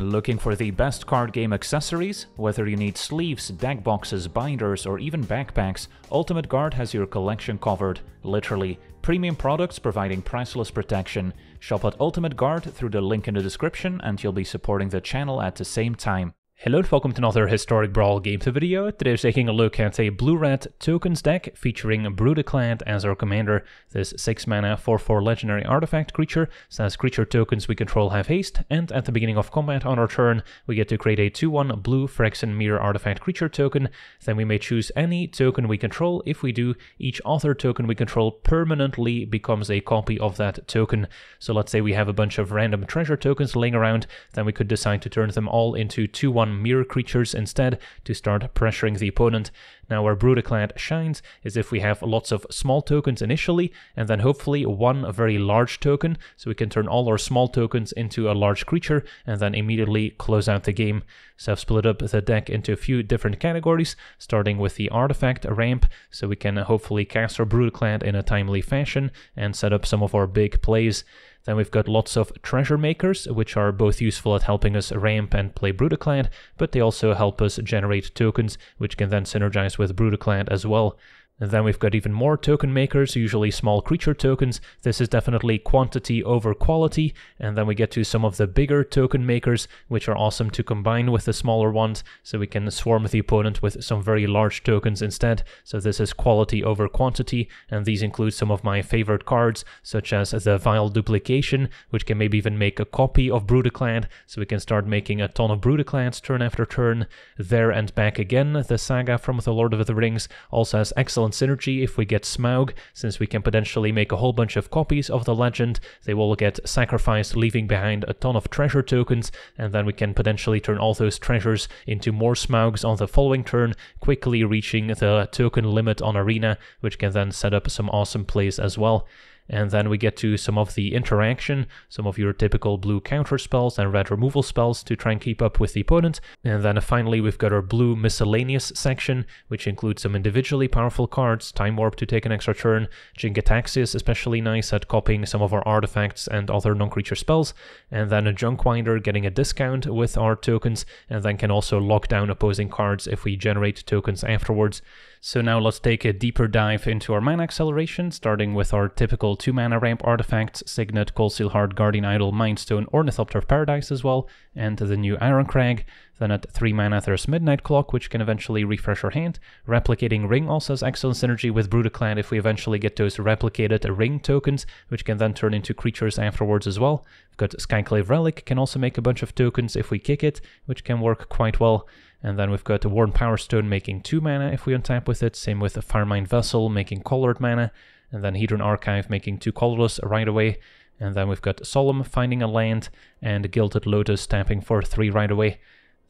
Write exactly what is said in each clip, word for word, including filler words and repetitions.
Looking for the best card game accessories? Whether you need sleeves, deck boxes, binders, or even backpacks, Ultimate Guard has your collection covered, literally. Premium products providing priceless protection. Shop at Ultimate Guard through the link in the description and you'll be supporting the channel at the same time. Hello and welcome to another Historic Brawl gameplay video. Today we're taking a look at a blue-red tokens deck featuring Brudiclad as our commander. This six mana four four legendary artifact creature says creature tokens we control have haste, and at the beginning of combat on our turn we get to create a two one blue Phyrexian Mirror artifact creature token. Then we may choose any token we control. If we do, each other token we control permanently becomes a copy of that token. So let's say we have a bunch of random treasure tokens laying around, then we could decide to turn them all into two one mirror creatures instead to start pressuring the opponent. Now, where Brudiclad shines is if we have lots of small tokens initially, and then hopefully one very large token, so we can turn all our small tokens into a large creature and then immediately close out the game. So I've split up the deck into a few different categories, starting with the artifact ramp, so we can hopefully cast our Brudiclad in a timely fashion and set up some of our big plays. Then we've got lots of treasure makers, which are both useful at helping us ramp and play Brudiclad, but they also help us generate tokens, which can then synergize with Brudiclad as well. And then we've got even more token makers, usually small creature tokens. This is definitely quantity over quality. And then we get to some of the bigger token makers, which are awesome to combine with the smaller ones, so we can swarm the opponent with some very large tokens instead. So this is quality over quantity, and these include some of my favorite cards, such as the Vial Duplication, which can maybe even make a copy of Brudiclad, so we can start making a ton of Brudiclads turn after turn. There and Back Again, the saga from The Lord of the Rings, also has excellent synergy if we get Smaug, since we can potentially make a whole bunch of copies of the legend. They will get sacrificed, leaving behind a ton of treasure tokens, and then we can potentially turn all those treasures into more Smaugs on the following turn, quickly reaching the token limit on Arena, which can then set up some awesome plays as well. And then we get to some of the interaction, some of your typical blue counter spells and red removal spells to try and keep up with the opponent. And then finally we've got our blue miscellaneous section, which includes some individually powerful cards, Time Warp to take an extra turn, Jinkataxis is especially nice at copying some of our artifacts and other non-creature spells, and then a Junkwinder getting a discount with our tokens, and then can also lock down opposing cards if we generate tokens afterwards. So now let's take a deeper dive into our mana acceleration, starting with our typical two mana ramp artifacts, Signet, Coalsteel Heart, Guardian Idol, Mindstone, Ornithopter of Paradise as well, and the new Ironcrag. Then at three mana there's Midnight Clock, which can eventually refresh our hand. Replicating Ring also has excellent synergy with Brudiclad if we eventually get those replicated ring tokens, which can then turn into creatures afterwards as well. We've got Skyclave Relic, can also make a bunch of tokens if we kick it, which can work quite well. And then we've got the Worn Power Stone making two mana if we untap with it, same with the Firemind Vessel making colored mana, and then Hedron Archive making two colorless right away. And then we've got Solemn finding a land, and Gilded Lotus tapping for three right away.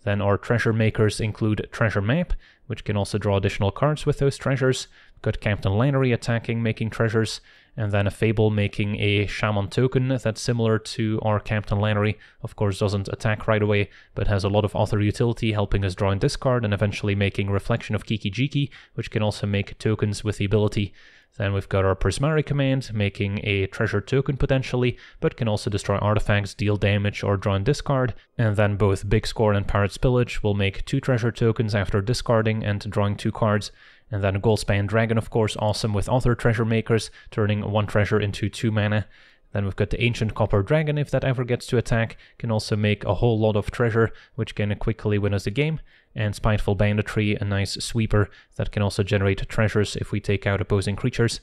Then our treasure makers include Treasure Map, which can also draw additional cards with those treasures. We've got Captain Lannery attacking, making treasures, and then a Fable making a Shaman token that's similar to our Captain Lannery. Of course, doesn't attack right away, but has a lot of other utility, helping us draw and discard, and eventually making Reflection of Kiki Jiki, which can also make tokens with the ability. Then we've got our Prismari Command, making a treasure token potentially, but can also destroy artifacts, deal damage, or draw and discard. And then both Big Score and Pirate's Pillage will make two treasure tokens after discarding and drawing two cards. And then Goldspan Dragon, of course, awesome with other treasure makers, turning one treasure into two mana. Then we've got the Ancient Copper Dragon, if that ever gets to attack, can also make a whole lot of treasure, which can quickly win us the game. And Spiteful Banditry, a nice sweeper that can also generate treasures if we take out opposing creatures.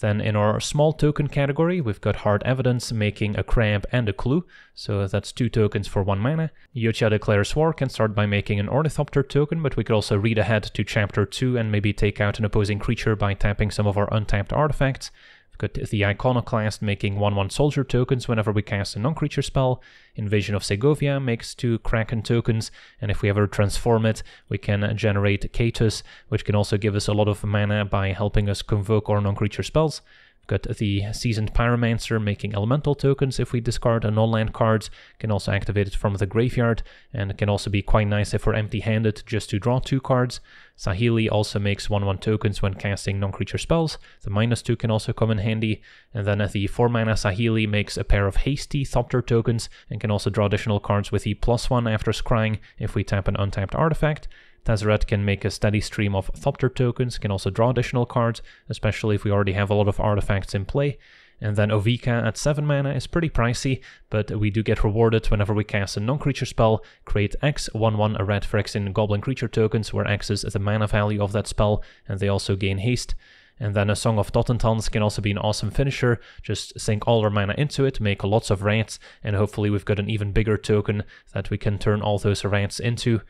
Then in our small token category, we've got Hard Evidence making a crab and a clue, so that's two tokens for one mana. Yotia Declares War can start by making an Ornithopter token, but we could also read ahead to Chapter two and maybe take out an opposing creature by tapping some of our untapped artifacts. We've got the Iconoclast making one one soldier tokens whenever we cast a non-creature spell. Invasion of Segovia makes two Kraken tokens, and if we ever transform it, we can generate Katus, which can also give us a lot of mana by helping us convoke our non-creature spells. Got the Seasoned Pyromancer making elemental tokens if we discard a non-land card. Can also activate it from the graveyard, and it can also be quite nice if we're empty-handed just to draw two cards. Saheeli also makes one one tokens when casting non-creature spells. The minus two can also come in handy. And then at the four mana Saheeli makes a pair of Hasty Thopter tokens and can also draw additional cards with the plus one after scrying if we tap an untapped artifact. Tezzeret can make a steady stream of Thopter tokens, can also draw additional cards, especially if we already have a lot of artifacts in play. And then Ovika at seven mana is pretty pricey, but we do get rewarded whenever we cast a non-creature spell. Create X, one one, a red for X in Goblin Creature tokens, where X is the mana value of that spell, and they also gain haste. And then a Song of Totentanz can also be an awesome finisher. Just sink all our mana into it, make lots of rats, and hopefully we've got an even bigger token that we can turn all those rats into.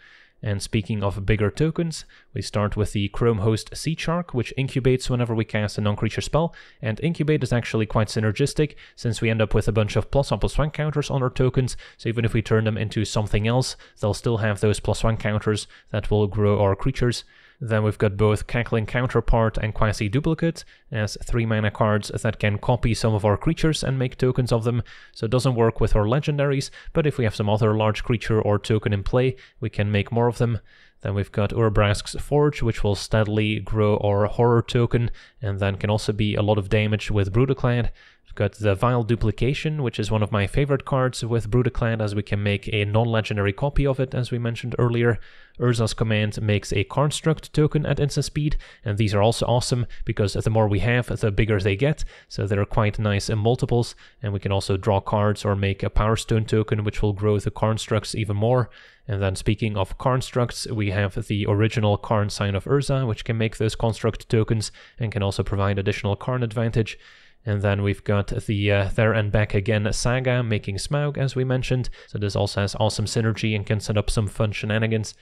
And speaking of bigger tokens, we start with the Chrome Host Sea Shark, which incubates whenever we cast a non-creature spell, and incubate is actually quite synergistic, since we end up with a bunch of plus one plus one counters on our tokens, so even if we turn them into something else, they'll still have those plus one counters that will grow our creatures. Then we've got both Cackling Counterpart and Quasi-Duplicate as three mana cards that can copy some of our creatures and make tokens of them, so it doesn't work with our legendaries, but if we have some other large creature or token in play, we can make more of them. Then we've got Urbrask's Forge, which will steadily grow our horror token, and then can also be a lot of damage with Brudiclad. We've got the Vial Duplication, which is one of my favorite cards with Brudiclad, as we can make a non-legendary copy of it, as we mentioned earlier. Urza's Command makes a Karnstruct token at instant speed, and these are also awesome because the more we have, the bigger they get, so they're quite nice in multiples, and we can also draw cards or make a Power Stone token which will grow the Karnstructs even more. And then speaking of Karnstructs, we have the original Karn Sign of Urza, which can make those Construct tokens and can also provide additional Karn advantage. And then we've got the uh, There and Back Again Saga making Smaug, as we mentioned, so this also has awesome synergy and can set up some fun shenanigans.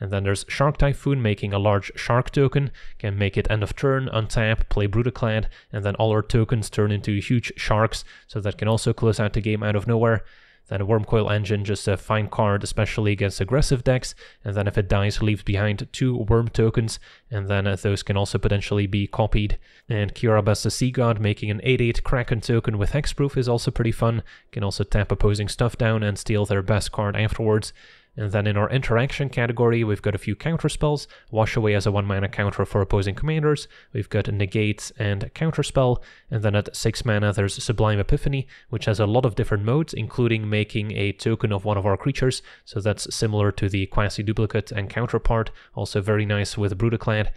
And then there's Shark Typhoon making a large shark token, can make it end of turn, untap, play Brudiclad, and then all our tokens turn into huge sharks, so that can also close out the game out of nowhere. Then a Wormcoil Engine, just a fine card, especially against aggressive decks, and then if it dies, leaves behind two worm tokens, and then those can also potentially be copied. And Kiarabas the Sea God making an eight eight Kraken token with Hexproof is also pretty fun, can also tap opposing stuff down and steal their best card afterwards. And then in our interaction category, we've got a few counterspells. Wash Away as a one mana counter for opposing commanders. We've got Negate and Counterspell. And then at six mana, there's Sublime Epiphany, which has a lot of different modes, including making a token of one of our creatures. So that's similar to the Quasi-Duplicate and Counterpart, also very nice with Brudiclad.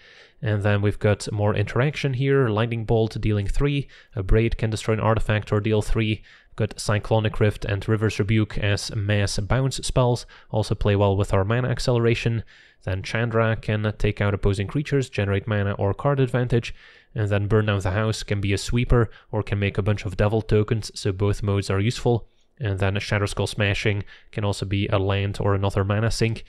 And then we've got more interaction here. Lightning Bolt dealing three. A Braid can destroy an artifact or deal three. Got Cyclonic Rift and River's Rebuke as mass bounce spells, also play well with our mana acceleration. Then Chandra can take out opposing creatures, generate mana or card advantage. And then Burn Down the House can be a sweeper or can make a bunch of devil tokens, so both modes are useful. And then Shatterskull Smashing can also be a land or another mana sink.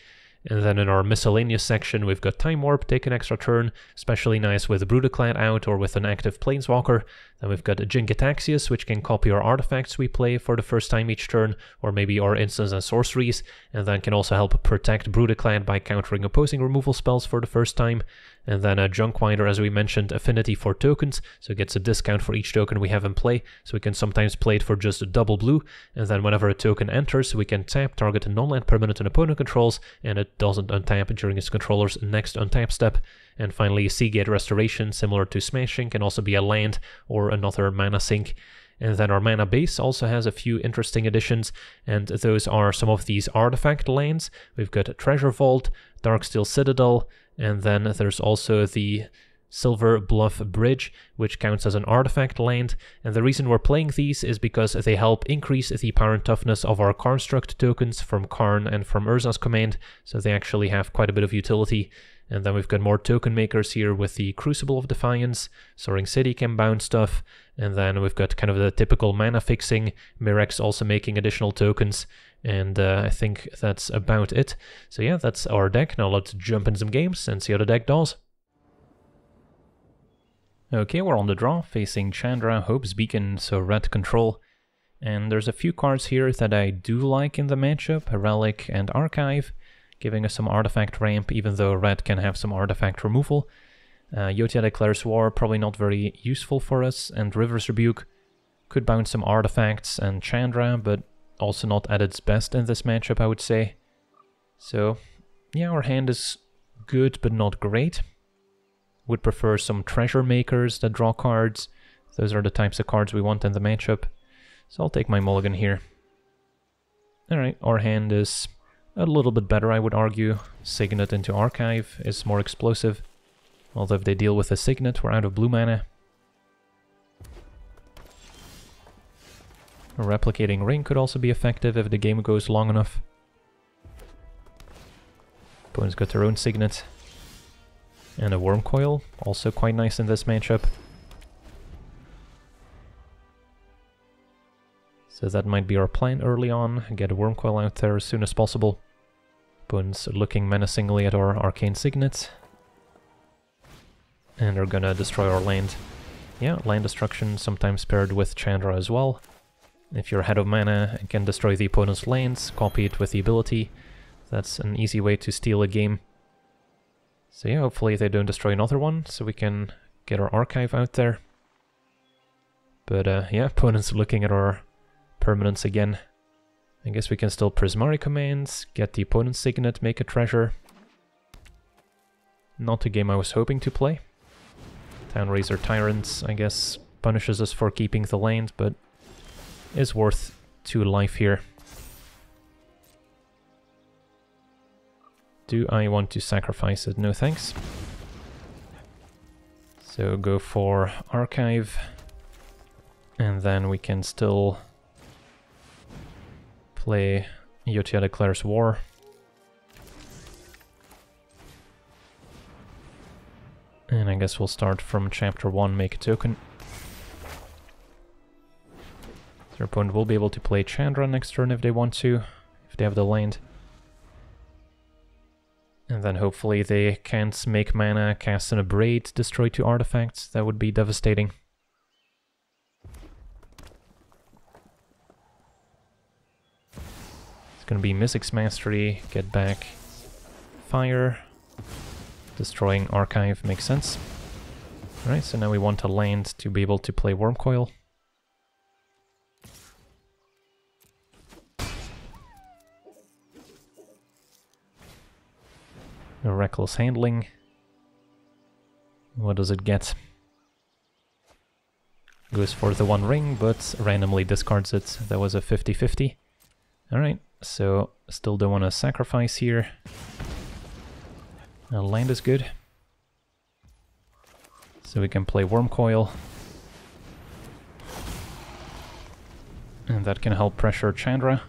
And then in our miscellaneous section, we've got Time Warp, take an extra turn, especially nice with Brudiclad out or with an active Planeswalker. Then we've got Jinkataxius, which can copy our artifacts we play for the first time each turn, or maybe our instants and sorceries, and then can also help protect Brudiclad by countering opposing removal spells for the first time. And then a Junkwinder, as we mentioned, affinity for tokens, so it gets a discount for each token we have in play, so we can sometimes play it for just a double blue, and then whenever a token enters, we can tap, target a non-land permanent an opponent controls, and it doesn't untap during its controller's next untap step. And finally, Seagate Restoration, similar to Smashing, can also be a land or another mana sink. And then our mana base also has a few interesting additions, and those are some of these artifact lands. We've got a Treasure Vault, Darksteel Citadel, and then there's also the Silver Bluff Bridge, which counts as an artifact land, and the reason we're playing these is because they help increase the power and toughness of our Karnstruct tokens from Karn and from Urza's Command, so they actually have quite a bit of utility. And then we've got more token makers here with the Crucible of Defiance, Soaring City can bounce stuff, and then we've got kind of the typical mana fixing, Mirex also making additional tokens, and uh, I think that's about it. So yeah, that's our deck. Now let's jump in some games and see how the deck does. Okay, we're on the draw, facing Chandra, Hope's Beacon, so red control. And there's a few cards here that I do like in the matchup, Relic and Archive, giving us some artifact ramp, even though red can have some artifact removal. Uh, Yotia Declares War, probably not very useful for us, and River's Rebuke could bounce some artifacts and Chandra, but also not at its best in this matchup, I would say. So, yeah, our hand is good, but not great. Would prefer some treasure makers that draw cards. Those are the types of cards we want in the matchup. So I'll take my mulligan here. Alright, our hand is a little bit better, I would argue. Signet into Archive is more explosive. Although if they deal with a Signet, we're out of blue mana. A Replicating Ring could also be effective if the game goes long enough. Opponent's got their own Signet. And a Worm Coil, also quite nice in this matchup. So that might be our plan early on, get a Worm Coil out there as soon as possible. Opponent's looking menacingly at our Arcane Signet. And they're gonna destroy our land. Yeah, land destruction sometimes paired with Chandra as well. If you're ahead of mana and can destroy the opponent's lands, copy it with the ability. That's an easy way to steal a game. So yeah, hopefully they don't destroy another one, so we can get our Archive out there. But uh, yeah, opponent's looking at our permanents again. I guess we can still Prismari Commands, get the opponent's Signet, make a treasure. Not a game I was hoping to play. Townraiser Tyrants, I guess, punishes us for keeping the land, but is worth two life here. Do I want to sacrifice it? No thanks. So go for Archive, and then we can still play Yotia Declares War. And I guess we'll start from chapter one, make a token. Their opponent will be able to play Chandra next turn if they want to, if they have the land. And then hopefully they can't make mana, cast an Abrade, destroy two artifacts. That would be devastating. It's gonna be Mystic's Mastery, get back Fire. Destroying Archive makes sense. Alright, so now we want a land to be able to play Worm Coil. A Reckless Handling. What does it get? Goes for the one ring, but randomly discards it. That was a fifty fifty. Alright, so still don't want to sacrifice here. Now land is good. So we can play Worm Coil. And that can help pressure Chandra.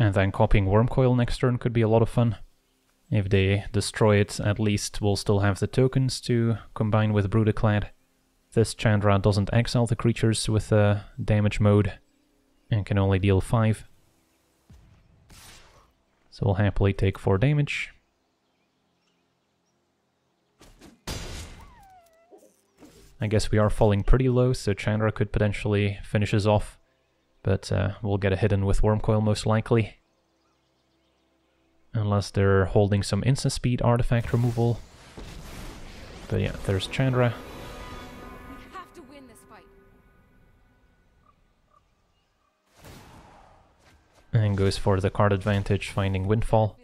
And then copying Worm Coil next turn could be a lot of fun. If they destroy it, at least we'll still have the tokens to combine with Brudiclad. This Chandra doesn't exile the creatures with a damage mode and can only deal five. So we'll happily take four damage. I guess we are falling pretty low, so Chandra could potentially finish us off, but uh, we'll get a hit in with Worm Coil most likely. Unless they're holding some instant speed artifact removal. But yeah, there's Chandra. We have to win this fight. And goes for the card advantage, finding Windfall.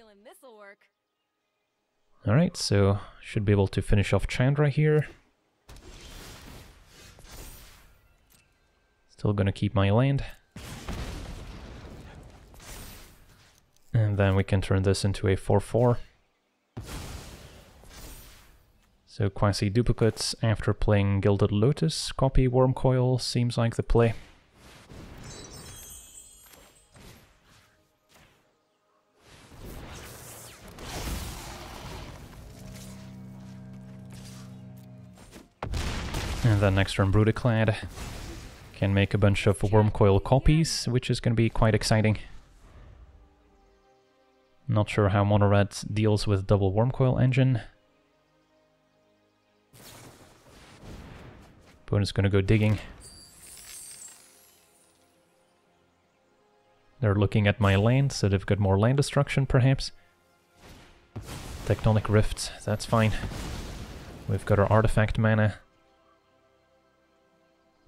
Alright, so should be able to finish off Chandra here. Still gonna keep my land. And then we can turn this into a four four. So Quasi-Duplicates after playing Gilded Lotus, copy Worm Coil seems like the play. And then next turn Brudiclad can make a bunch of Worm Coil copies, which is going to be quite exciting. Not sure how Mono-Red deals with double Worm Coil engine. Opponent's gonna go digging. They're looking at my land, so they've got more land destruction perhaps. Tectonic Rift, that's fine. We've got our artifact mana.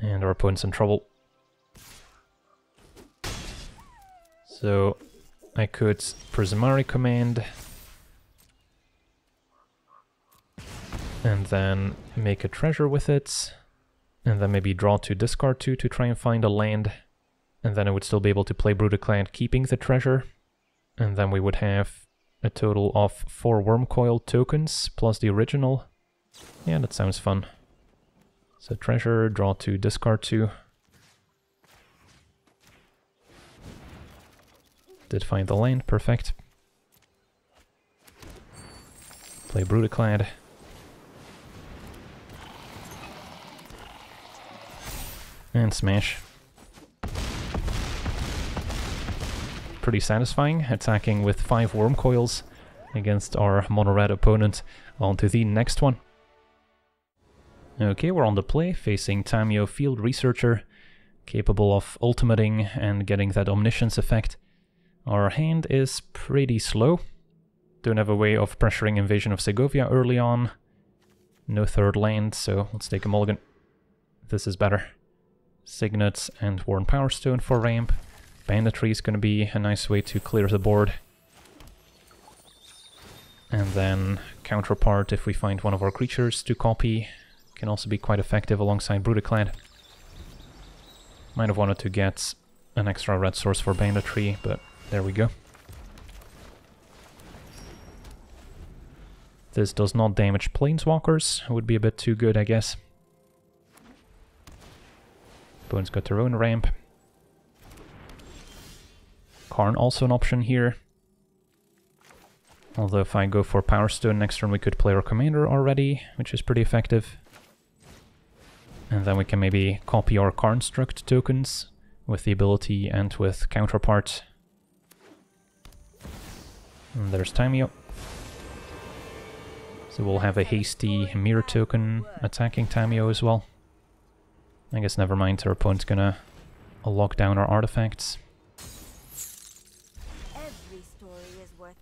And our opponent's in trouble. So I could Prismari Command. And then make a treasure with it. And then maybe draw two, discard two to try and find a land. And then I would still be able to play Brudiclad keeping the treasure. And then we would have a total of four Wormcoil tokens plus the original. Yeah, that sounds fun. So treasure, draw two, discard two. Did find the land, perfect. Play Brudiclad. And smash. Pretty satisfying, attacking with five Wormcoils against our mono-red opponent. On to the next one. Okay, we're on the play, facing Tamio Field Researcher, capable of ultimating and getting that Omniscience effect. Our hand is pretty slow. Don't have a way of pressuring Invasion of Segovia early on. No third land, so let's take a mulligan. This is better. Signet and Warren Powerstone for ramp. Banditry is going to be a nice way to clear the board. And then Counterpart, if we find one of our creatures to copy, can also be quite effective alongside Brudiclad. Might have wanted to get an extra red source for Banditry, but there we go. This does not damage Planeswalkers, would be a bit too good, I guess. Opponent's got their own ramp. Karn also an option here. Although if I go for Power Stone next turn we could play our Commander already, which is pretty effective. And then we can maybe copy our Karnstruct tokens with the ability and with Counterpart. And there's Tamio. So we'll have a hasty mirror token attacking Tamio as well. I guess never mind, our opponent's gonna lock down our artifacts.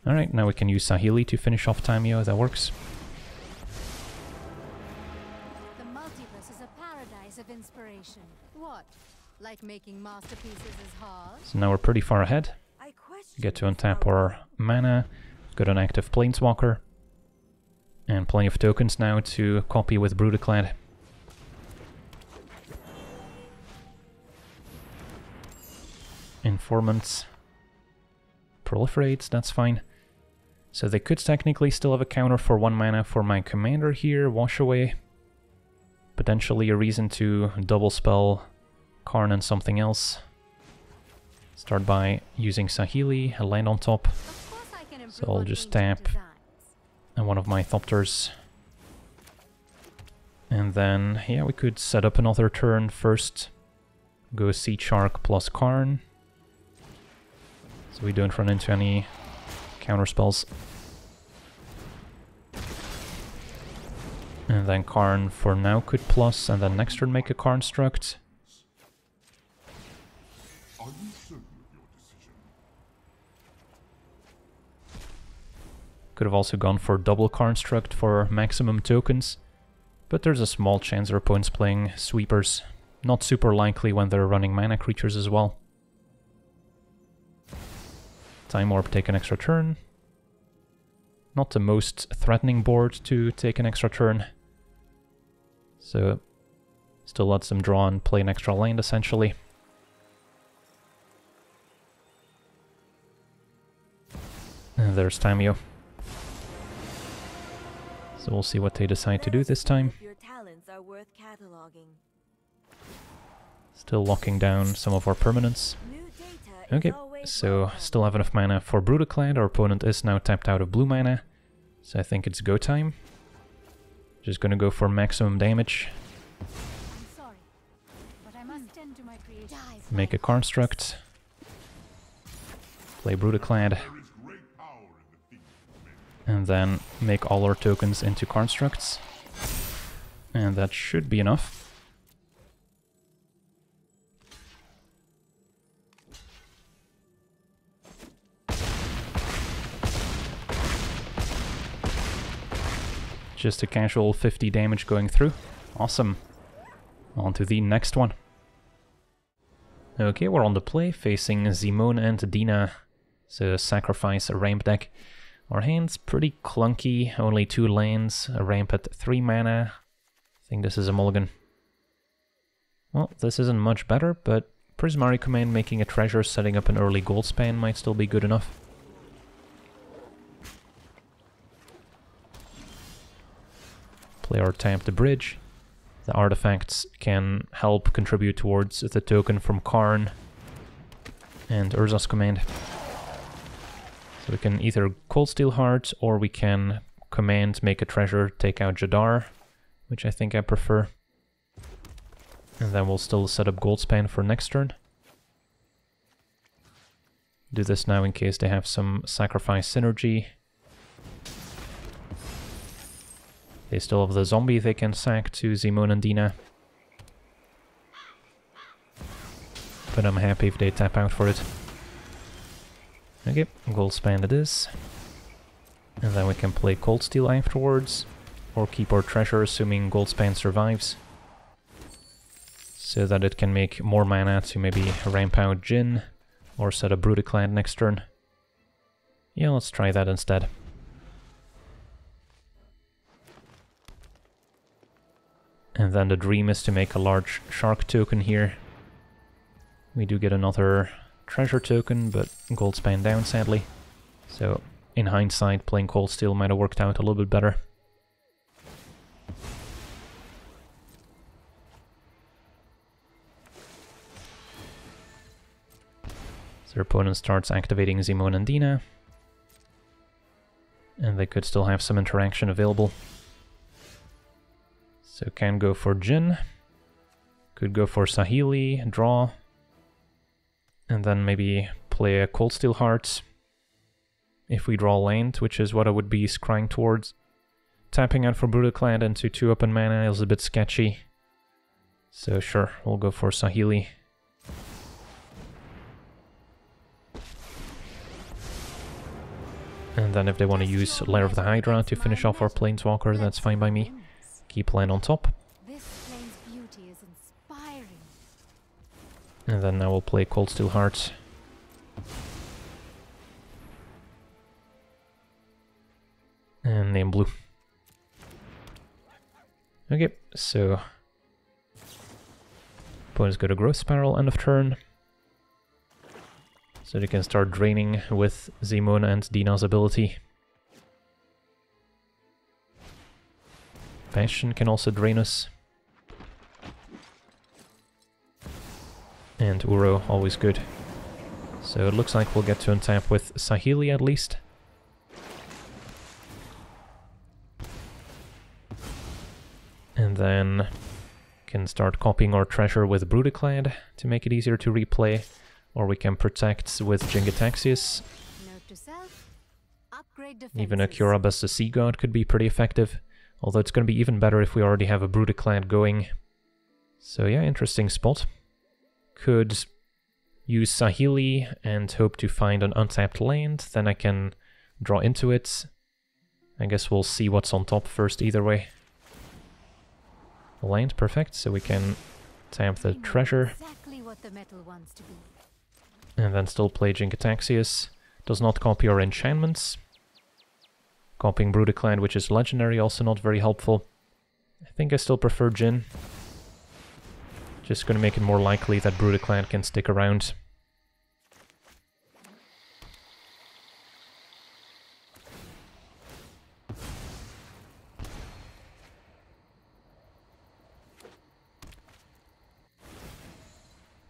Alright, now we can use Saheeli to finish off Tamio, that works. The multiverse is a paradise of inspiration. What? Like making masterpieces is hard? So now we're pretty far ahead. Get to untap our mana, got an active Planeswalker. And plenty of tokens now to copy with Brudiclad. Informants proliferates, that's fine. So they could technically still have a counter for one mana for my commander here, Wash Away. Potentially a reason to double spell Karn and something else. Start by using Saheeli, a land on top. So I'll just tap and one of my Thopters. And then, yeah, we could set up another turn first. Go Sea Shark plus Karn. So we don't run into any counter spells. And then Karn for now could plus, and then next turn make a Karnstruct. Are you certain of your decision? Could have also gone for double Karnstruct for maximum tokens, but there's a small chance our opponent's playing sweepers. Not super likely when they're running mana creatures as well. Time Warp, take an extra turn. Not the most threatening board to take an extra turn. So, still lets them draw and play an extra land, essentially. And there's Tamio. So we'll see what they decide to do this time. Still locking down some of our permanents. Okay. So, still have enough mana for Brudiclad. Our opponent is now tapped out of blue mana, so I think it's go time. Just gonna go for maximum damage. Make a Karnstruct. Play Brudiclad. And then make all our tokens into Karnstructs. And that should be enough. Just a casual fifty damage going through. Awesome. On to the next one. Okay, we're on the play, facing Zimone and Dina. So sacrifice a ramp deck. Our hand's pretty clunky, only two lands, a ramp at three mana. I think this is a mulligan. Well, this isn't much better, but Prismari Command making a treasure, setting up an early gold span might still be good enough. Play or tap the bridge. The artifacts can help contribute towards the token from Karn and Urza's Command. So we can either Coalsteel Heart or we can command, make a treasure, take out Jadar, which I think I prefer. And then we'll still set up Goldspan for next turn. Do this now in case they have some sacrifice synergy. They still have the zombie they can sack to Zimone and Dina. But I'm happy if they tap out for it. Okay, gold span it is. And then we can play Cold Steel afterwards, or keep our treasure assuming gold span survives. So that it can make more mana to maybe ramp out Jhin, or set up Brudiclad next turn. Yeah, let's try that instead. And then the dream is to make a large shark token here. We do get another treasure token, but gold span down sadly. So in hindsight, playing Cold Steel might have worked out a little bit better. So their opponent starts activating Zimone and Dina. And they could still have some interaction available. So can go for Jhin, could go for Saheeli, draw, and then maybe play a Cold Steel Heart. If we draw land, which is what I would be scrying towards. Tapping out for Brudiclad into two open mana is a bit sketchy. So sure, we'll go for Saheeli. And then if they want to use Lair of the Hydra to finish off our Planeswalker, that's fine by me. Keep land on top. This plane's beauty is inspiring. And then now we'll play Cold Steel Heart. And name blue. Okay, so opponent's got a Growth Spiral end of turn. So they can start draining with Zimone and Dina's ability. Passion can also drain us. And Uro, always good. So it looks like we'll get to untap with Saheeli at least. And then can start copying our treasure with Brudiclad to make it easier to replay. Or we can protect with Jingataxius. Even a Curabas the Sea God could be pretty effective. Although it's going to be even better if we already have a Brudiclad going. So yeah, interesting spot. Could use Saheeli and hope to find an untapped land, then I can draw into it. I guess we'll see what's on top first either way. Land, perfect, so we can tap the treasure. Exactly what the metal wants to be. And then still play Jinkataxius. Does not copy our enchantments. Copying Brudiclad, which is legendary, also not very helpful. I think I still prefer Jhin. Just gonna make it more likely that Brudiclad can stick around.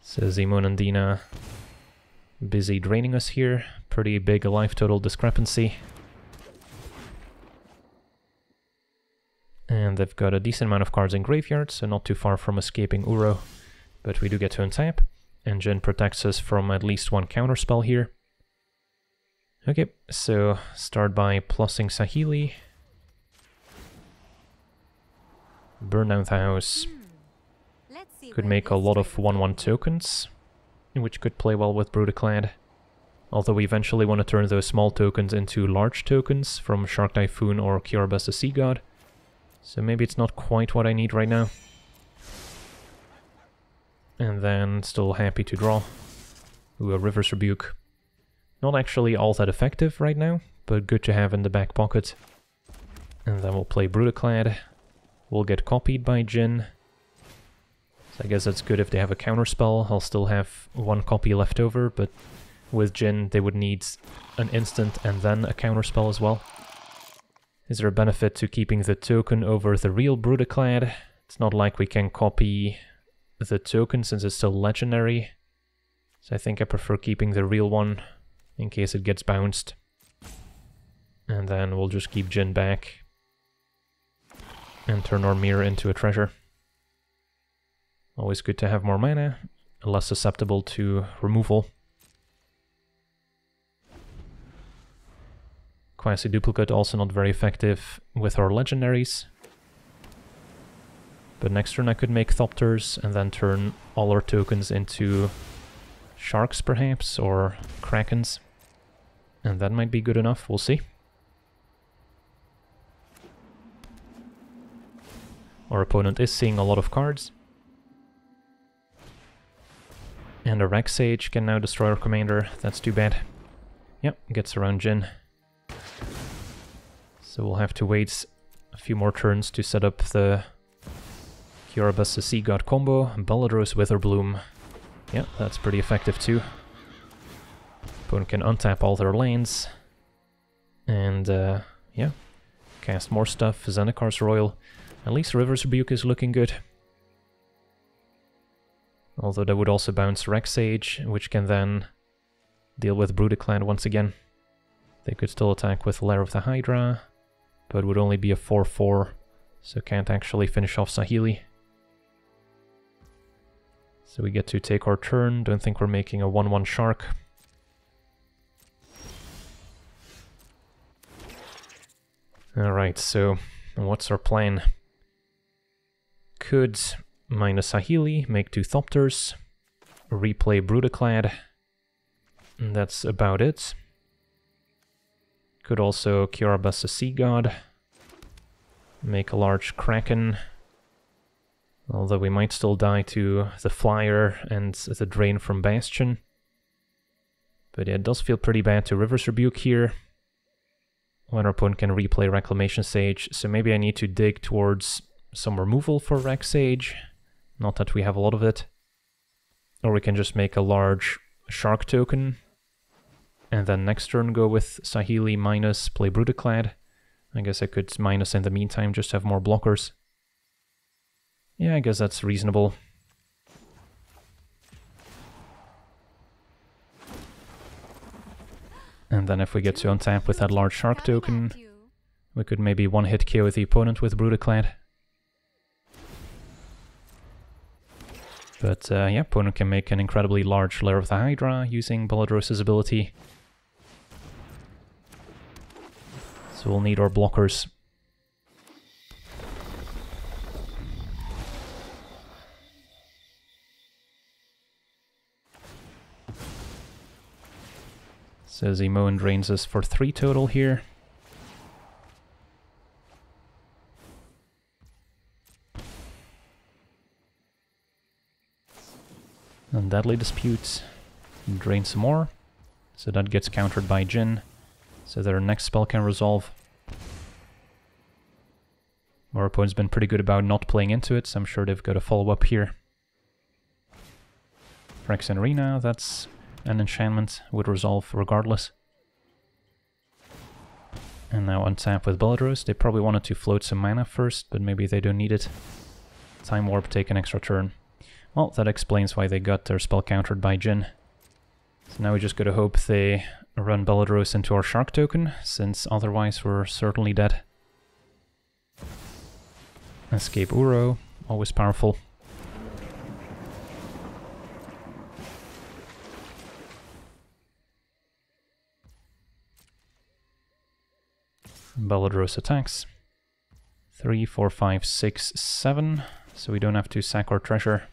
So Zimone and Dina busy draining us here. Pretty big life total discrepancy. And they've got a decent amount of cards in graveyard, so not too far from escaping Uro. But we do get to untap, and Jhin protects us from at least one counterspell here. Okay, so start by plussing Saheeli. Burn Down the House. Could make a lot of one one tokens, which could play well with Brudiclad. Although we eventually want to turn those small tokens into large tokens from Shark Typhoon or Curabas the Sea God. So maybe it's not quite what I need right now. And then still happy to draw. Ooh, a River's Rebuke. Not actually all that effective right now, but good to have in the back pocket. And then we'll play Brudiclad. We'll get copied by Jin. So I guess that's good if they have a counterspell. I'll still have one copy left over, but with Jin they would need an instant and then a counterspell as well. Is there a benefit to keeping the token over the real Brudiclad? It's not like we can copy the token since it's still legendary. So I think I prefer keeping the real one in case it gets bounced. And then we'll just keep Jin back and turn our mirror into a treasure. Always good to have more mana, less susceptible to removal. Quasi-Duplicate also not very effective with our legendaries. But next turn I could make Thopters and then turn all our tokens into sharks perhaps, or krakens. And that might be good enough, we'll see. Our opponent is seeing a lot of cards. And a Rack Sage can now destroy our commander, that's too bad. Yep, gets around Jin. So we'll have to wait a few more turns to set up the Kiorabas' Sea God combo, Belladros Witherbloom. Yeah, that's pretty effective too. Opponent can untap all their lands. And, uh, yeah. Cast more stuff, Zenikar's Royal. At least River's Rebuke is looking good. Although that would also bounce Rack Sage, which can then deal with Brudiclad once again. They could still attack with Lair of the Hydra, but would only be a four four. So can't actually finish off Saheeli. So we get to take our turn, don't think we're making a one one shark. Alright, so what's our plan? Could minus Saheeli, make two Thopters, replay Brudiclad, and that's about it. Could also Kiorabas' Sea God. Make a large Kraken, although we might still die to the Flyer and the Drain from Bastion. But yeah, it does feel pretty bad to River's Rebuke here, when our opponent can replay Reclamation Sage, so maybe I need to dig towards some removal for Rack Sage, not that we have a lot of it. Or we can just make a large Shark token, and then next turn go with Saheeli minus, play Brudiclad. I guess I could minus in the meantime, just have more blockers. Yeah, I guess that's reasonable. And then if we get to untap with that large shark token, we could maybe one-hit K O the opponent with Brudiclad. But uh, yeah, opponent can make an incredibly large Lair of the Hydra using Belladros' ability. So we'll need our blockers. So Zemoan drains us for three total here. And Deadly Disputes drains some more. So that gets countered by Jin. So their next spell can resolve. Our opponent's been pretty good about not playing into it, so I'm sure they've got a follow-up here. Rex and Rena, that's an enchantment, would resolve regardless. And now untap with Belladros. They probably wanted to float some mana first, but maybe they don't need it. Time Warp, take an extra turn. Well, that explains why they got their spell countered by Jin. So now we just gotta hope they run Belladros into our shark token, since otherwise we're certainly dead. Escape Uro, always powerful. Belladros attacks. Three, four, five, six, seven, so we don't have to sack our treasure.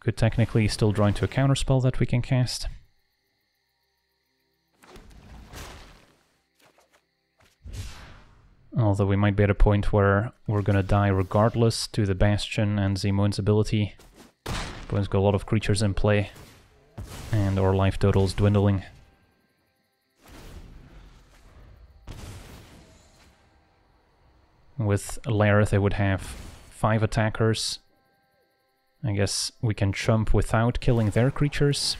Could technically still draw into a counterspell that we can cast. Although we might be at a point where we're gonna die regardless to the Bastion and Zemoon's ability. Opponent's got a lot of creatures in play, and our life total's dwindling. With Lareth, I would have five attackers. I guess we can chump without killing their creatures.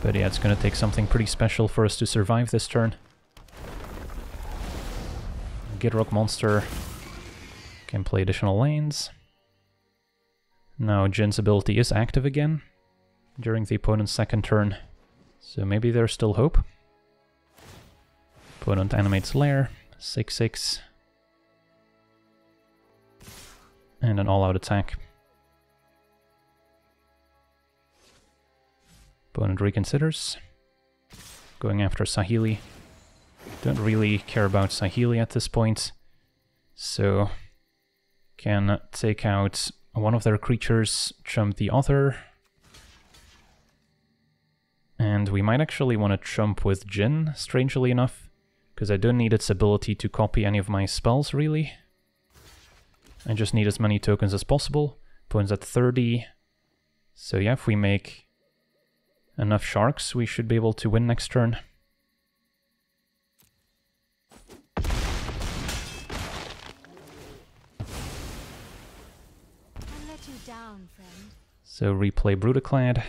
But yeah, it's gonna take something pretty special for us to survive this turn. Gitrock Monster can play additional lanes. Now Jin's ability is active again during the opponent's second turn, so maybe there's still hope. Opponent animates Lair, six six, and an all-out attack. Opponent reconsiders, going after Saheeli. Don't really care about Saheeli at this point, so can take out one of their creatures, chump the other, and we might actually want to chump with Jin, strangely enough, because I don't need its ability to copy any of my spells, really. I just need as many tokens as possible. Opponent's at thirty, so yeah, if we make enough sharks, we should be able to win next turn. So replay Brudiclad.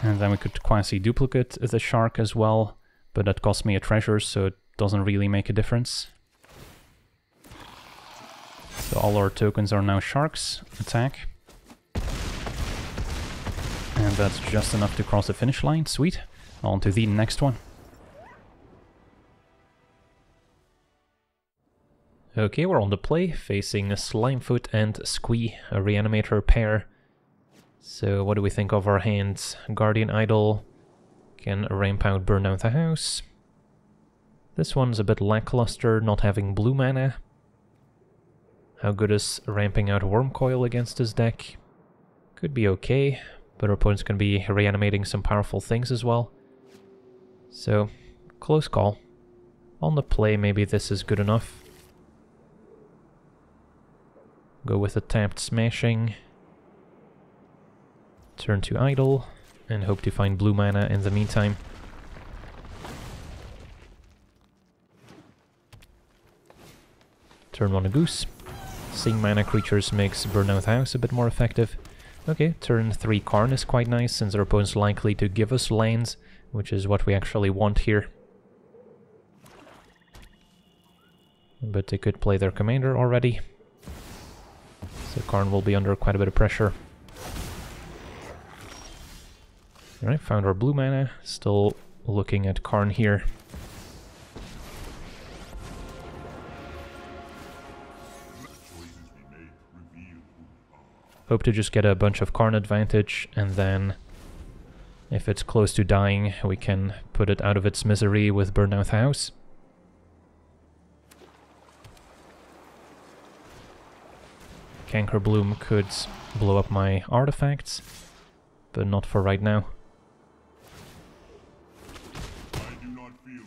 And then we could Quasi-Duplicate the Shark as well, but that cost me a treasure, so it doesn't really make a difference. So all our tokens are now Sharks. Attack. And that's just enough to cross the finish line. Sweet. On to the next one. Okay, we're on the play, facing Slimefoot and Squee, a reanimator pair. So what do we think of our hands? Guardian Idol can ramp out Burn Down the House. This one's a bit lackluster, not having blue mana. How good is ramping out Wurmcoil against this deck? Could be okay, but our opponent's going to be reanimating some powerful things as well. So, close call. On the play, maybe this is good enough. Go with a tapped Smashing, turn to Idle, and hope to find blue mana in the meantime. Turn one a Goose. Seeing mana creatures makes Burn Down the House a bit more effective. Okay, turn three Karn is quite nice, since our opponent's likely to give us lands, which is what we actually want here. But they could play their commander already. So Karn will be under quite a bit of pressure. Alright, found our blue mana. Still looking at Karn here. Hope to just get a bunch of Karn advantage, and then if it's close to dying, we can put it out of its misery with Burn Down the House. Cankerbloom could blow up my artifacts, but not for right now. I do not feel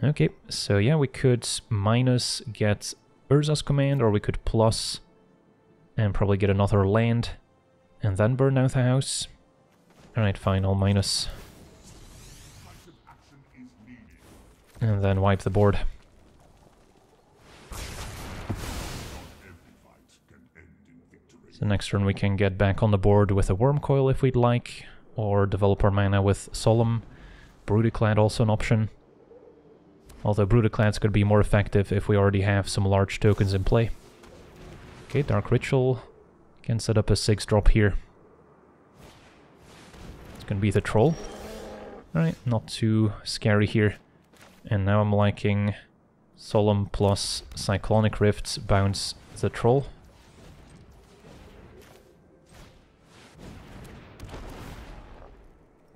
pain. Okay, so yeah, we could minus get Urza's Command, or we could plus and probably get another land, and then Burn Down the House. Alright, fine, I'll minus. And then wipe the board. So next turn we can get back on the board with a Wurmcoil if we'd like, or develop our mana with Solemn. Brudiclad also an option. Although Brudiclad's could be more effective if we already have some large tokens in play. Okay, Dark Ritual can set up a six drop here. It's gonna be the Troll. Alright, not too scary here. And now I'm liking Solemn plus Cyclonic Rifts bounce the Troll.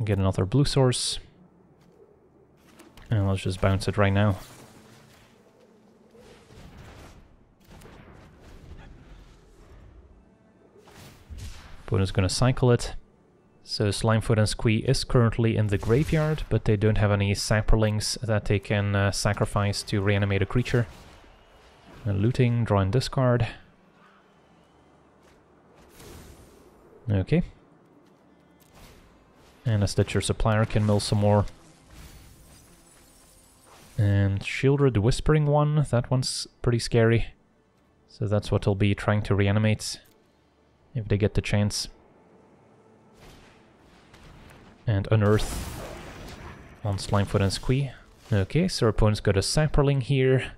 Get another blue source, and let's just bounce it right now. Opponent's going to cycle it. So Slimefoot and Squee is currently in the graveyard, but they don't have any Sapperlings that they can uh, sacrifice to reanimate a creature. And looting, draw and discard. Okay. And a Stitcher Supplier can mill some more. And Shieldred the Whispering One, that one's pretty scary. So that's what they'll be trying to reanimate, if they get the chance. And Unearth on Slimefoot and Squee. Okay, so our opponent's got a Sapperling here.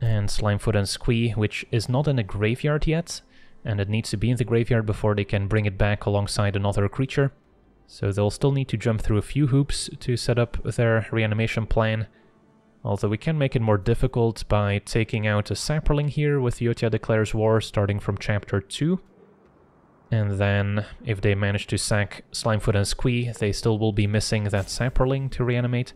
And Slimefoot and Squee, which is not in the graveyard yet. And it needs to be in the graveyard before they can bring it back alongside another creature. So they'll still need to jump through a few hoops to set up their reanimation plan. Although we can make it more difficult by taking out a Sapperling here with Yotia Declares War starting from Chapter two. And then, if they manage to sack Slimefoot and Squee, they still will be missing that Sapperling to reanimate.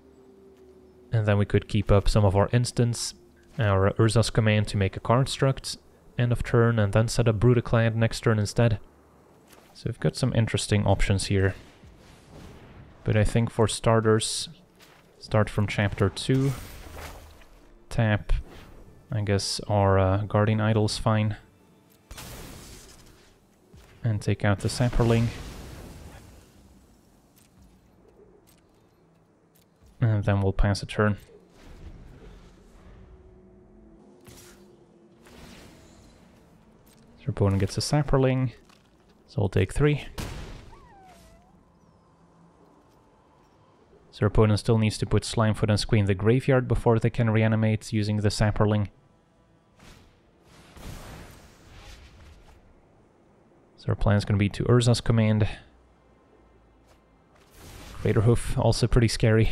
And then we could keep up some of our instants, our Urza's Command to make a Karnstruct, end of turn, and then set up Brudiclad next turn instead. So we've got some interesting options here. But I think for starters, start from Chapter two, tap, I guess our uh, Guardian Idol is fine, and take out the Sapperling. And then we'll pass a turn. So opponent gets a Sapperling, so we'll take three. So our opponent still needs to put Slimefoot and Squee in the graveyard before they can reanimate using the Sapperling. So our plan is going to be to Urza's Command. Crater Hoof, also pretty scary.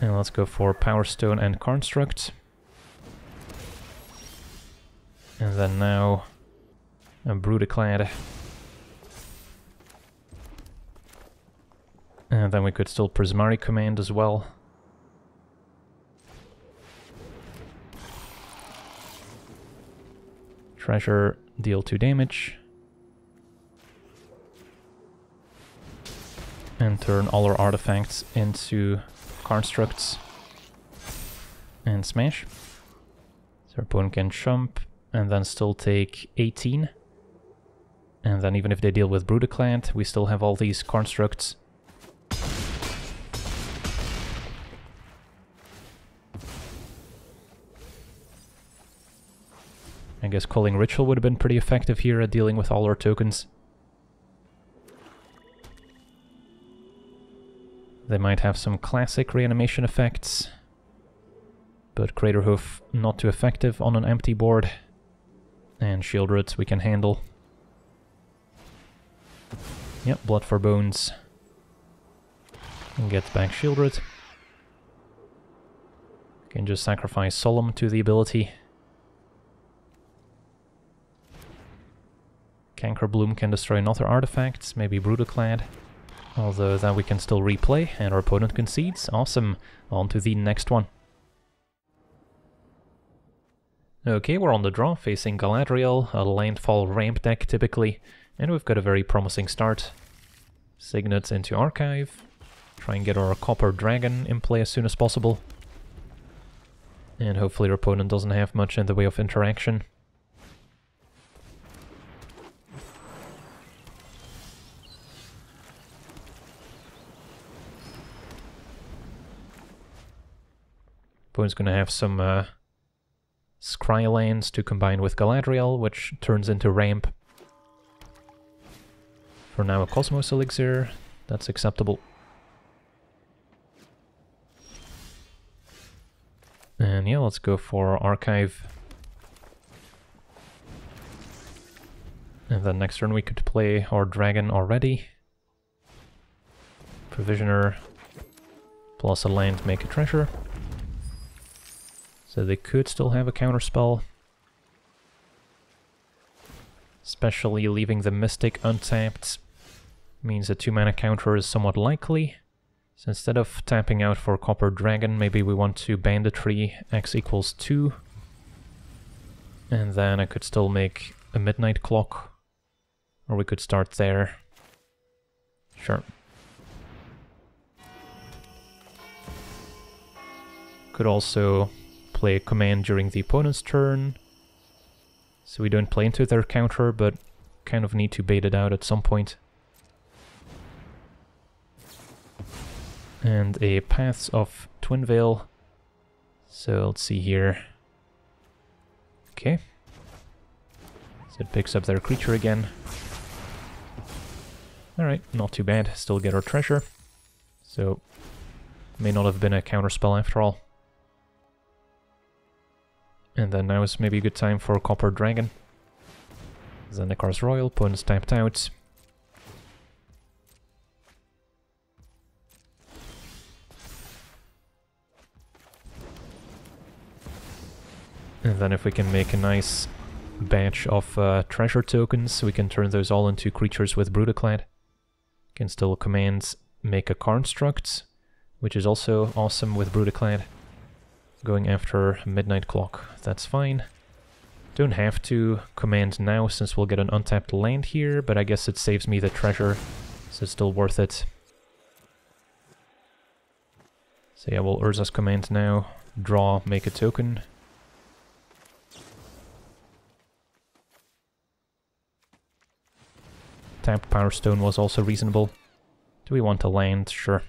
And let's go for Power Stone and Karnstruct. And then now a Brudiclad. And then we could still Prismari Command as well. Treasure, deal two damage. And turn all our artifacts into Karnstructs. And smash. So our opponent can jump and then still take eighteen. And then even if they deal with Brudiclad, we still have all these Karnstructs. I guess calling Ritual would have been pretty effective here at dealing with all our tokens. They might have some classic reanimation effects, but Crater Hoof not too effective on an empty board. And Shieldred we can handle. Yep, Blood for Bones. And get back Shieldred. We can just sacrifice Solemn to the ability. Cankerbloom can destroy another artifact, maybe Brudiclad. Although that we can still replay, and our opponent concedes. Awesome. On to the next one. Okay, we're on the draw, facing Galadriel, a landfall ramp deck typically, and we've got a very promising start. Signet into Archive, try and get our Copper Dragon in play as soon as possible. And hopefully our opponent doesn't have much in the way of interaction. Opponent's going to have some uh, Scrylands to combine with Galadriel, which turns into ramp. For now a Cosmos Elixir, that's acceptable. And yeah, let's go for Archive. And then next turn we could play our Dragon already. Provisioner plus a land, make a treasure. So they could still have a counterspell. Especially leaving the Mystic untapped means a two mana counter is somewhat likely. So instead of tapping out for Copper Dragon, maybe we want to Banditry, x equals two. And then I could still make a Midnight Clock, or we could start there. Sure. Could also play a command during the opponent's turn, so we don't play into their counter, but kind of need to bait it out at some point. And a Paths of Twin Veil. So let's see here. Okay. So it picks up their creature again. Alright, not too bad. Still get our treasure. So, may not have been a counterspell after all. And then now is maybe a good time for Copper Dragon. Zendikaar's Royal, opponent's tapped out. And then if we can make a nice batch of uh, treasure tokens, we can turn those all into creatures with Brudiclad. Can still command make a Karnstruct, which is also awesome with Brudiclad. Going after Midnight Clock, that's fine. Don't have to command now since we'll get an untapped land here, but I guess it saves me the treasure, so it's still worth it. So yeah, we'll Urza's Command now, draw, make a token. Tapped Power Stone was also reasonable. Do we want a land? Sure.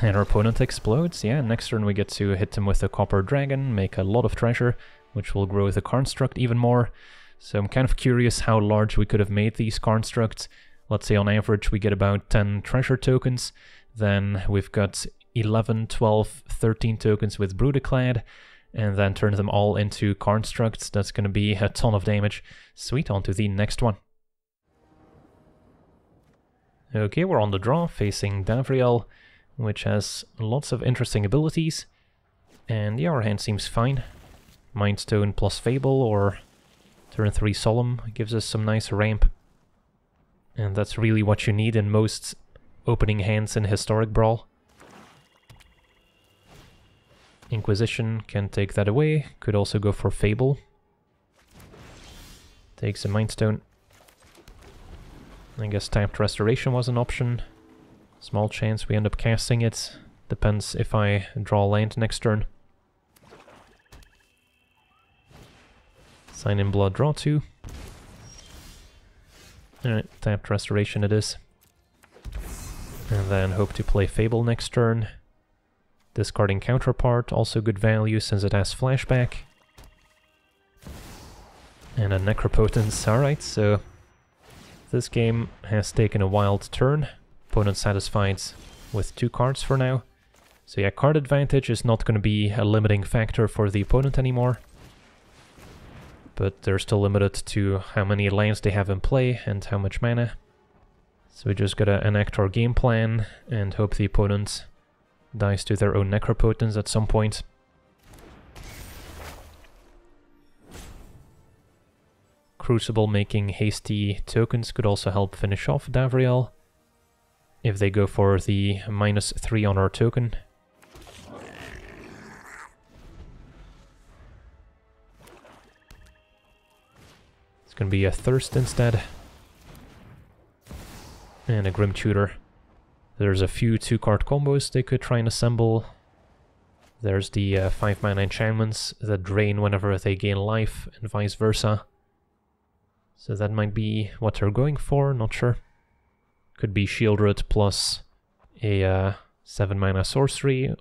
And our opponent explodes. Yeah, next turn we get to hit them with a Copper Dragon, make a lot of treasure, which will grow the Karnstruct even more. So I'm kind of curious how large we could have made these Karnstructs. Let's say on average we get about ten treasure tokens, then we've got eleven, twelve, thirteen tokens with Brudiclad, and then turn them all into Karnstructs. That's going to be a ton of damage. Sweet, on to the next one. Okay, we're on the draw, facing Davriel, which has lots of interesting abilities. And yeah, our hand seems fine. Mindstone plus Fable, or turn three Solemn, gives us some nice ramp. And that's really what you need in most opening hands in Historic Brawl. Inquisition can take that away, could also go for Fable. Takes a Mindstone. I guess Tapped Restoration was an option. Small chance we end up casting it, depends if I draw land next turn. Sign in Blood, draw two. Alright, Tapped Restoration it is. And then hope to play Fable next turn. Discarding Counterpart, also good value since it has Flashback. And a Necropotence, alright, so this game has taken a wild turn. Opponent satisfied with two cards for now. So yeah, card advantage is not going to be a limiting factor for the opponent anymore. But they're still limited to how many lands they have in play and how much mana. So we just gotta enact our game plan and hope the opponent dies to their own Necropotence at some point. Crucible making hasty tokens could also help finish off Davriel, if they go for the minus three on our token. It's gonna be a Thirst instead. And a Grim Tutor. There's a few two-card combos they could try and assemble. There's the uh, five mana enchantments that drain whenever they gain life, and vice versa. So that might be what they're going for, not sure. Could be Shieldred plus a uh, seven mana sorcery,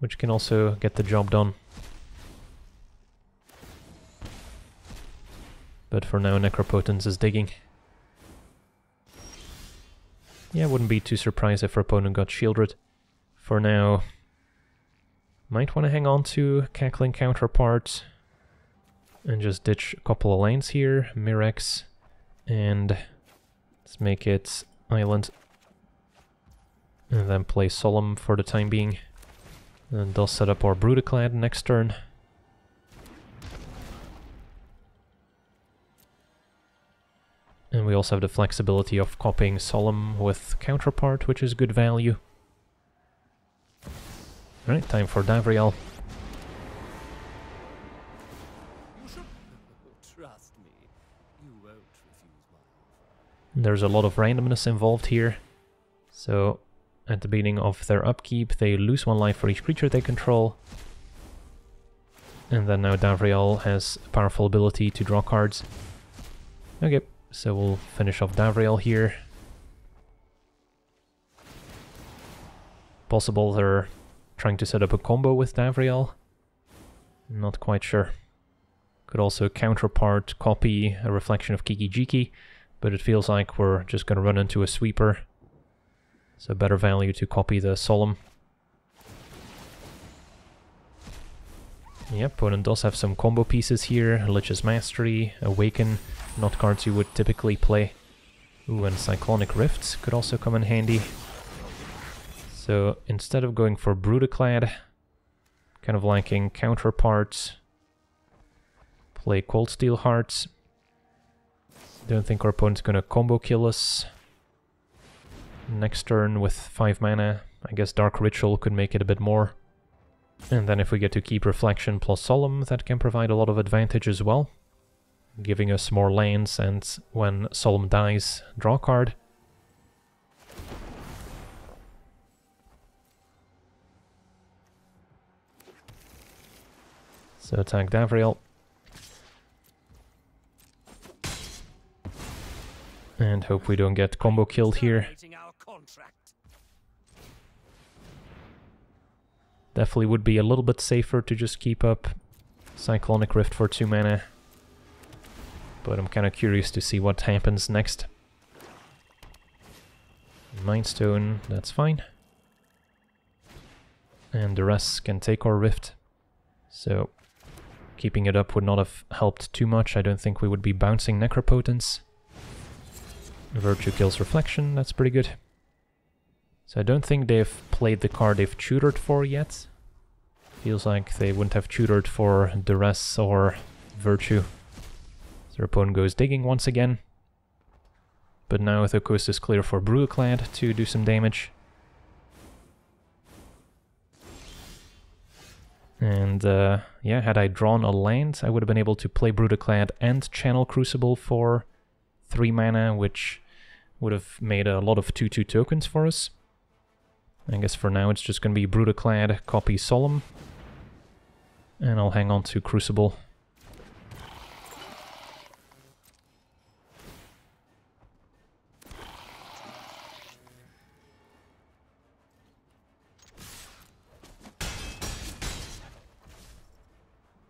which can also get the job done. But for now, Necropotence is digging. Yeah, wouldn't be too surprised if our opponent got Shieldred. For now, might want to hang on to Cackling Counterpart and just ditch a couple of lands here, Mirex, and let's make it Island. And then play Solemn for the time being. And they'll set up our Brudiclad next turn. And we also have the flexibility of copying Solemn with Counterpart, which is good value. Alright, time for Davriel. There's a lot of randomness involved here, so at the beginning of their upkeep they lose one life for each creature they control. And then now Davriel has a powerful ability to draw cards. Okay, so we'll finish off Davriel here. Possible they're trying to set up a combo with Davriel. Not quite sure. Could also counterpart, copy a Reflection of Kiki Jiki. But it feels like we're just going to run into a sweeper. So better value to copy the Solemn. Yep, opponent does have some combo pieces here. Lich's Mastery, Awaken, not cards you would typically play. Ooh, and Cyclonic Rifts could also come in handy. So instead of going for Brudiclad, kind of liking counterparts, play Coalsteel Hearts. Don't think our opponent's gonna combo kill us next turn with five mana. I guess Dark Ritual could make it a bit more. And then if we get to keep Reflection plus Solemn, that can provide a lot of advantage as well, giving us more lands and, when Solemn dies, draw card. So attack Davriel. And hope we don't get combo killed here. Definitely would be a little bit safer to just keep up Cyclonic Rift for two mana. But I'm kind of curious to see what happens next. Mindstone, that's fine. And the rest can take our Rift. So keeping it up would not have helped too much. I don't think we would be bouncing Necropotence. Virtue kills Reflection, that's pretty good. So I don't think they've played the card they've tutored for yet. Feels like they wouldn't have tutored for Duress or Virtue. So their opponent goes digging once again. But now the coast is clear for Brudiclad to do some damage. And uh, yeah, had I drawn a land, I would have been able to play Brudiclad and Channel Crucible for three mana, which would have made a lot of two two tokens for us. I guess for now it's just going to be Brudiclad, copy Solemn, and I'll hang on to Crucible.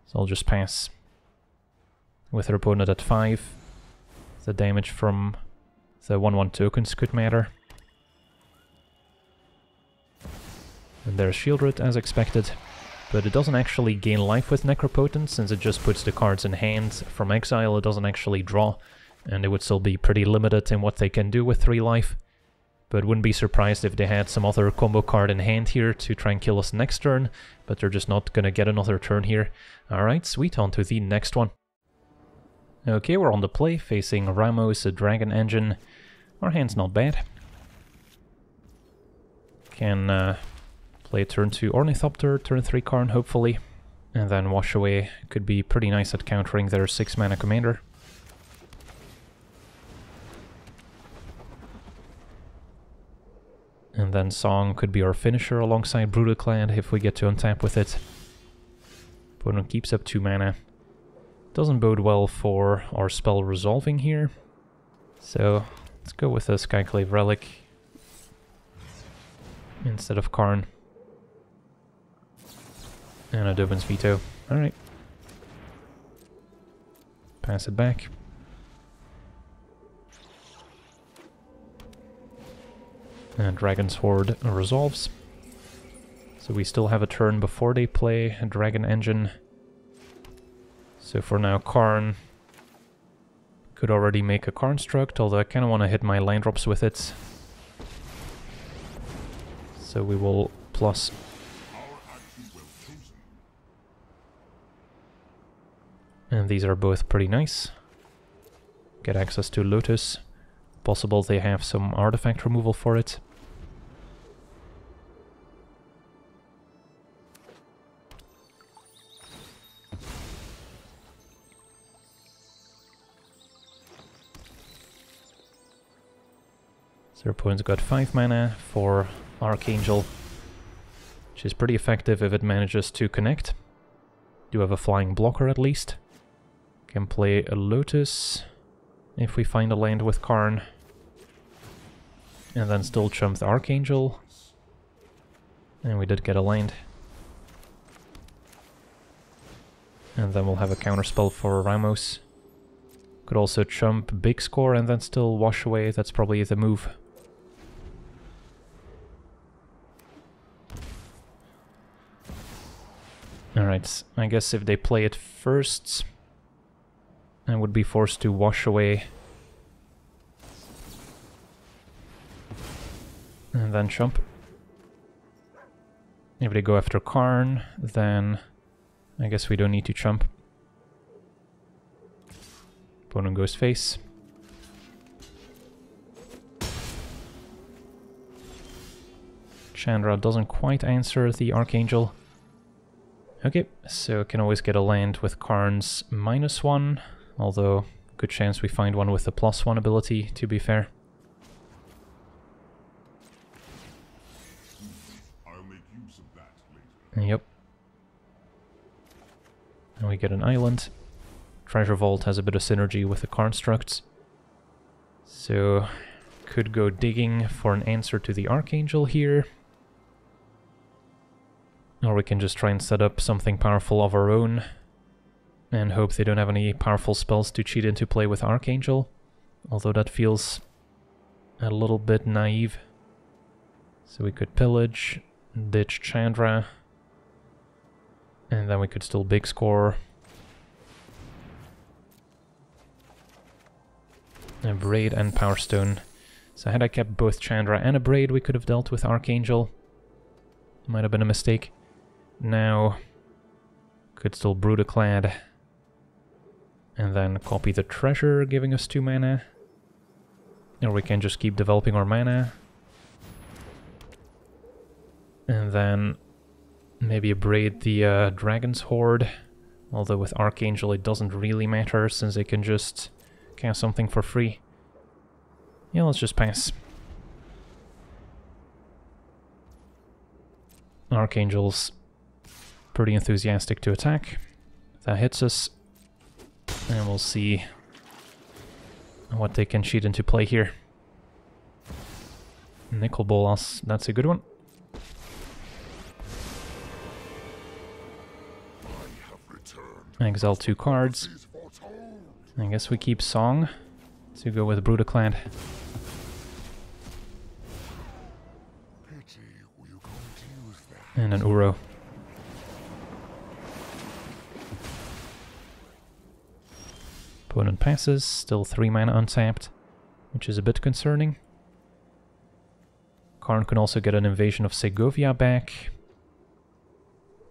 So I'll just pass with her opponent at five. The damage from the one one tokens could matter. And there's Shieldred as expected, but it doesn't actually gain life with Necropotence since it just puts the cards in hand from exile. It doesn't actually draw, and it would still be pretty limited in what they can do with three life. But wouldn't be surprised if they had some other combo card in hand here to try and kill us next turn, but they're just not gonna get another turn here. Alright, sweet, on to the next one. Okay, we're on the play, facing Ramos, a Dragon Engine. Our hand's not bad. Can uh, play turn two Ornithopter, turn three Karn, hopefully. And then Wash Away could be pretty nice at countering their six mana commander. And then Song could be our finisher alongside Brudiclad if we get to untap with it. Opponent keeps up two mana. Doesn't bode well for our spell resolving here, so let's go with a Skyclave Relic instead of Karn. And a Doban's Veto. Alright. Pass it back. And Dragon's Horde resolves. So we still have a turn before they play a Dragon Engine. So for now, Karn could already make a Karnstruct, although I kind of want to hit my land drops with it. So we will plus. And these are both pretty nice. Get access to Lotus. Possible they have some artifact removal for it. So our opponent's got five mana for Archangel, which is pretty effective if it manages to connect. Do have a flying blocker at least. Can play a Lotus if we find a land with Karn. And then still chump the Archangel. And we did get a land. And then we'll have a counterspell for Ramos. Could also chump Big Score and then still Wash Away. That's probably the move. Alright, I guess if they play it first, I would be forced to Wash Away. And then chump. If they go after Karn, then I guess we don't need to chump. Opponent goes face. Chandra doesn't quite answer the Archangel. Okay, so can always get a land with Karn's minus one, although good chance we find one with the plus one ability, to be fair. Yep. And we get an island. Treasure Vault has a bit of synergy with the Karnstructs. So, could go digging for an answer to the Archangel here. Or we can just try and set up something powerful of our own. And hope they don't have any powerful spells to cheat into play with Archangel. Although that feels a little bit naive. So we could pillage, ditch Chandra. And then we could still Big Score. A Braid and Power Stone. So had I kept both Chandra and a Braid, we could have dealt with Archangel. Might have been a mistake. Now, could still Brudiclad. And then copy the treasure, giving us two mana. Or we can just keep developing our mana. And then maybe Braid the uh, Dragon's Horde, although with Archangel it doesn't really matter since they can just cast something for free. Yeah, let's just pass. Archangel's pretty enthusiastic to attack. That hits us, and we'll see what they can cheat into play here. Nicol Bolas, that's a good one. Exile two cards. I guess we keep Song to go with Brudiclad. And an Uro. Opponent passes, still three mana untapped, which is a bit concerning. Karn can also get an Invasion of Segovia back,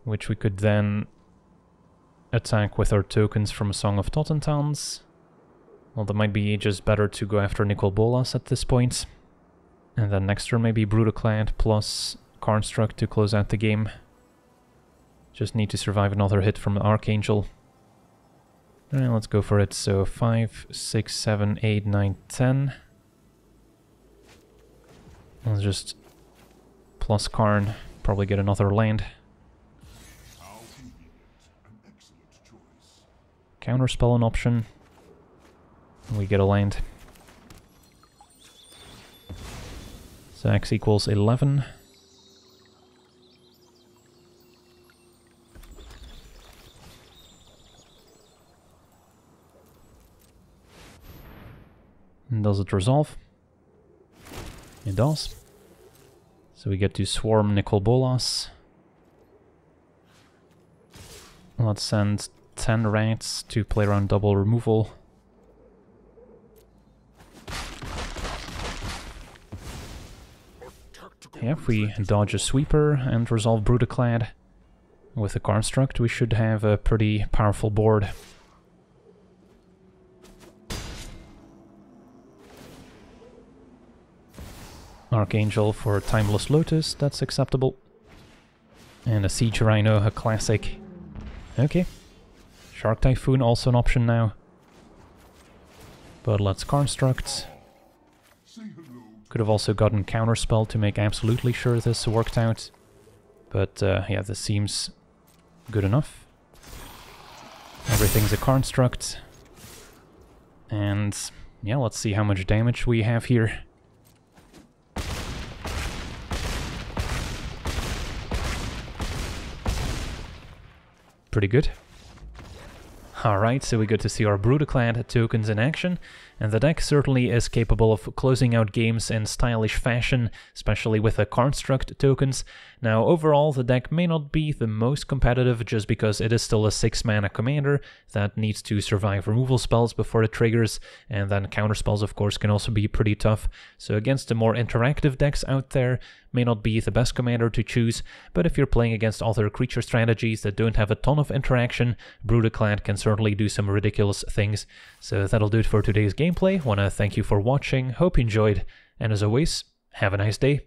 which we could then attack with our tokens from Song of Totentanz. Well, that might be just better to go after Nicol Bolas at this point. And then next turn maybe Brudiclad plus Karnstruct to close out the game. Just need to survive another hit from Archangel. Alright, let's go for it. So five, six, seven, eight, nine, ten. Let's just plus Karn, probably get another land. Counterspell an option, and we get a land. So X equals eleven. And does it resolve? It does. So we get to swarm Nicol Bolas. Let's send ten rats to play around double removal. Yep, we dodge a sweeper and resolve Brudiclad. With the Karnstruct we should have a pretty powerful board. Archangel for Timeless Lotus, that's acceptable. And a Siege Rhino, a classic. Okay. Shark Typhoon also an option now, but let's Karnstruct, Could have also gotten Counterspell to make absolutely sure this worked out. But uh, yeah, this seems good enough. Everything's a Karnstruct. And yeah, let's see how much damage we have here. Pretty good. Alright, so we got to see our Brudiclad tokens in action, and the deck certainly is capable of closing out games in stylish fashion, especially with the Karnstruct tokens. Now overall the deck may not be the most competitive just because it is still a six mana commander that needs to survive removal spells before it triggers, and then counterspells of course can also be pretty tough, so against the more interactive decks out there may not be the best commander to choose, but if you're playing against other creature strategies that don't have a ton of interaction, Brudiclad can certainly do some ridiculous things. So that'll do it for today's gameplay. Want to thank you for watching, hope you enjoyed, and as always, have a nice day.